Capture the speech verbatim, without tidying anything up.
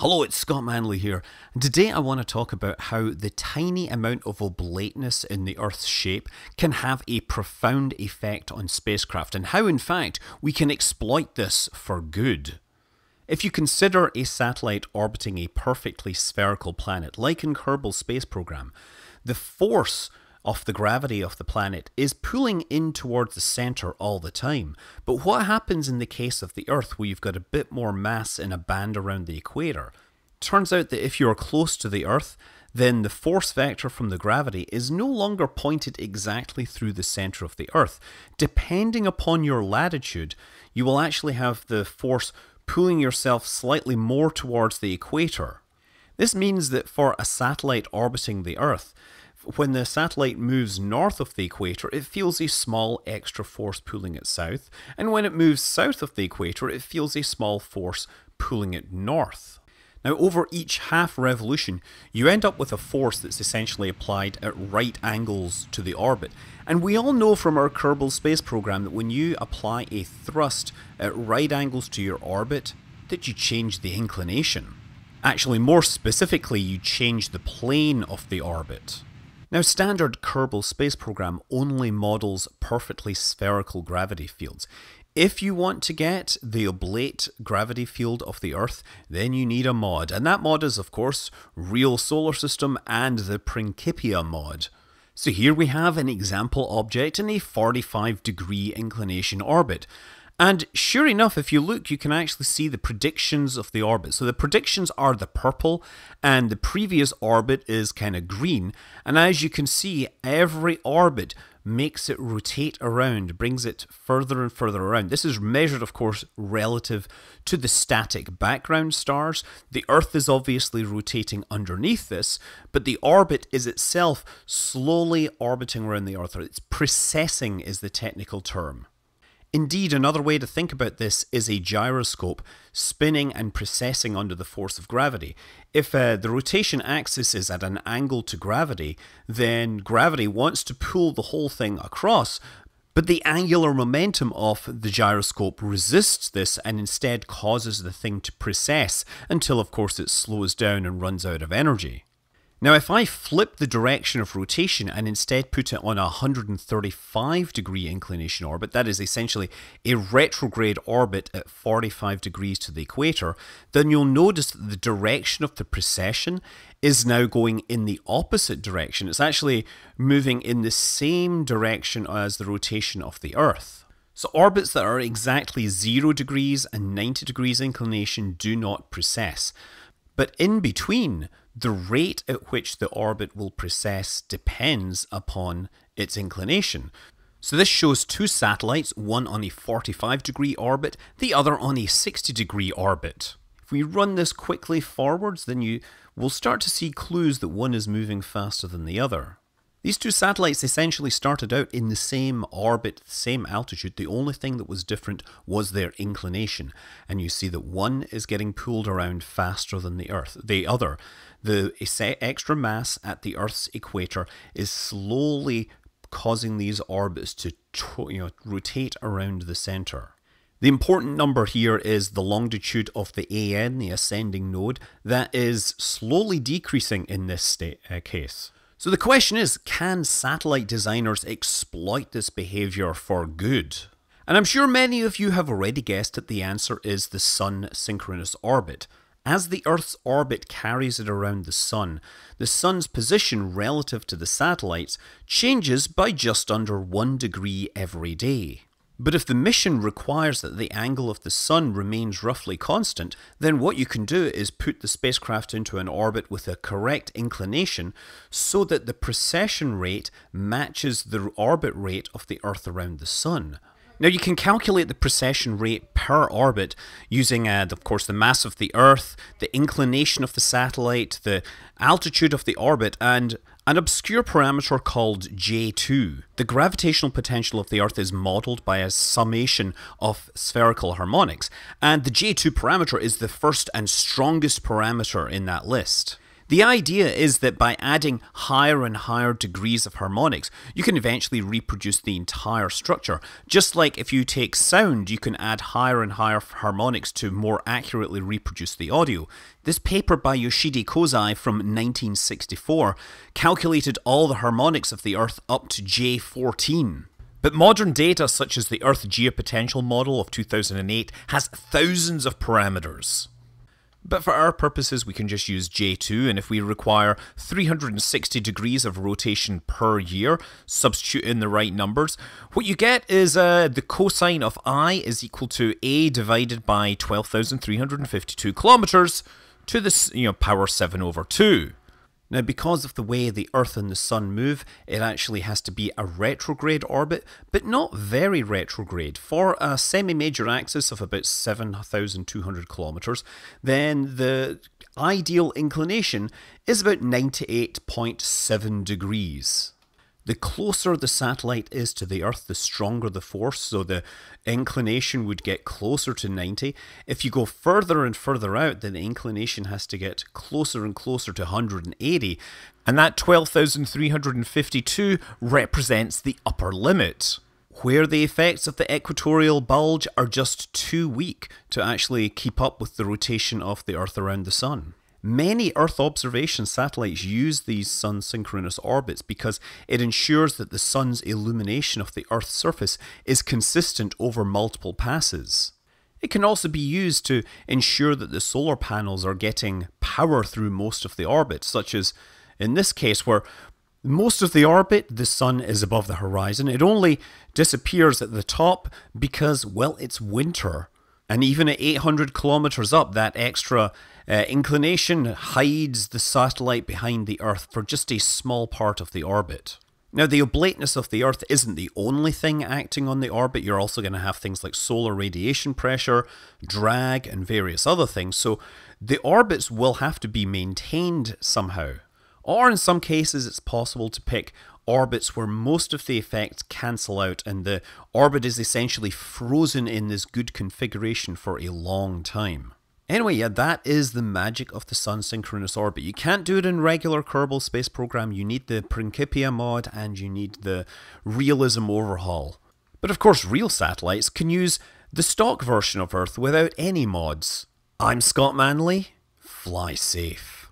Hello, it's Scott Manley here, and today I want to talk about how the tiny amount of oblateness in the Earth's shape can have a profound effect on spacecraft, and how in fact we can exploit this for good. If you consider a satellite orbiting a perfectly spherical planet, like in Kerbal Space Program, the force of the gravity of the planet is pulling in towards the centre all the time. But what happens in the case of the Earth, where you've got a bit more mass in a band around the equator? Turns out that if you're close to the Earth, then the force vector from the gravity is no longer pointed exactly through the centre of the Earth. Depending upon your latitude, you will actually have the force pulling yourself slightly more towards the equator. This means that for a satellite orbiting the Earth, when the satellite moves north of the equator, it feels a small extra force pulling it south, and when it moves south of the equator, it feels a small force pulling it north. Now, over each half revolution, you end up with a force that's essentially applied at right angles to the orbit. And we all know from our Kerbal Space Program that when you apply a thrust at right angles to your orbit, that you change the inclination. Actually, more specifically, you change the plane of the orbit. Now, standard Kerbal Space Program only models perfectly spherical gravity fields. If you want to get the oblate gravity field of the Earth, then you need a mod, and that mod is, of course, Real Solar System and the Principia mod. So here we have an example object in a forty-five degree inclination orbit. And sure enough, if you look, you can actually see the predictions of the orbit. So the predictions are the purple, and the previous orbit is kind of green. And as you can see, every orbit makes it rotate around, brings it further and further around. This is measured, of course, relative to the static background stars. The Earth is obviously rotating underneath this, but the orbit is itself slowly orbiting around the Earth. It's precessing is the technical term. Indeed, another way to think about this is a gyroscope spinning and precessing under the force of gravity. If uh, the rotation axis is at an angle to gravity, then gravity wants to pull the whole thing across, but the angular momentum of the gyroscope resists this and instead causes the thing to precess until, of course, it slows down and runs out of energy. Now, if I flip the direction of rotation and instead put it on a one hundred thirty-five degree inclination orbit, that is essentially a retrograde orbit at forty-five degrees to the equator, then you'll notice that the direction of the precession is now going in the opposite direction. It's actually moving in the same direction as the rotation of the Earth. So orbits that are exactly zero degrees and ninety degrees inclination do not precess. But in between, the rate at which the orbit will precess depends upon its inclination. So this shows two satellites, one on a forty-five degree orbit, the other on a sixty degree orbit. If we run this quickly forwards, then you will start to see clues that one is moving faster than the other. These two satellites essentially started out in the same orbit, same altitude. The only thing that was different was their inclination. And you see that one is getting pulled around faster than the Earth. The other, the extra mass at the Earth's equator, is slowly causing these orbits to, you know, rotate around the center. The important number here is the longitude of the A N, the ascending node, that is slowly decreasing in this state, uh, case. So the question is, can satellite designers exploit this behaviour for good? And I'm sure many of you have already guessed that the answer is the sun synchronous orbit. As the Earth's orbit carries it around the sun, the sun's position relative to the satellites changes by just under one degree every day. But if the mission requires that the angle of the sun remains roughly constant, then what you can do is put the spacecraft into an orbit with a correct inclination so that the precession rate matches the orbit rate of the Earth around the sun. Now, you can calculate the precession rate per orbit using, uh, of course, the mass of the Earth, the inclination of the satellite, the altitude of the orbit, and an obscure parameter called J two. The gravitational potential of the Earth is modelled by a summation of spherical harmonics, and the J two parameter is the first and strongest parameter in that list. The idea is that by adding higher and higher degrees of harmonics, you can eventually reproduce the entire structure. Just like if you take sound, you can add higher and higher harmonics to more accurately reproduce the audio. This paper by Yoshida Kozai from nineteen sixty-four calculated all the harmonics of the Earth up to J fourteen. But modern data such as the Earth Geopotential Model of two thousand eight has thousands of parameters. But for our purposes we can just use J two, and if we require three hundred sixty degrees of rotation per year, substitute in the right numbers, what you get is uh, the cosine of I is equal to A divided by twelve thousand three hundred fifty-two kilometers to the you know, power seven over two. Now, because of the way the Earth and the Sun move, it actually has to be a retrograde orbit, but not very retrograde. For a semi-major axis of about seven thousand two hundred kilometers, then the ideal inclination is about ninety-eight point seven degrees. The closer the satellite is to the Earth, the stronger the force, so the inclination would get closer to ninety. If you go further and further out, then the inclination has to get closer and closer to one hundred eighty. And that twelve thousand three hundred fifty-two represents the upper limit, where the effects of the equatorial bulge are just too weak to actually keep up with the rotation of the Earth around the Sun. Many Earth observation satellites use these sun synchronous orbits because it ensures that the sun's illumination of the Earth's surface is consistent over multiple passes. It can also be used to ensure that the solar panels are getting power through most of the orbit, such as in this case where most of the orbit, the sun is above the horizon. It only disappears at the top because, well, it's winter. And even at eight hundred kilometers up, that extra uh, inclination hides the satellite behind the Earth for just a small part of the orbit. Now, the oblateness of the Earth isn't the only thing acting on the orbit. You're also going to have things like solar radiation pressure, drag, and various other things. So the orbits will have to be maintained somehow. Or in some cases, it's possible to pick orbits where most of the effects cancel out and the orbit is essentially frozen in this good configuration for a long time. Anyway, yeah, that is the magic of the sun synchronous orbit. You can't do it in regular Kerbal Space Program. You need the Principia mod and you need the Realism Overhaul. But of course, real satellites can use the stock version of Earth without any mods. I'm Scott Manley. Fly safe.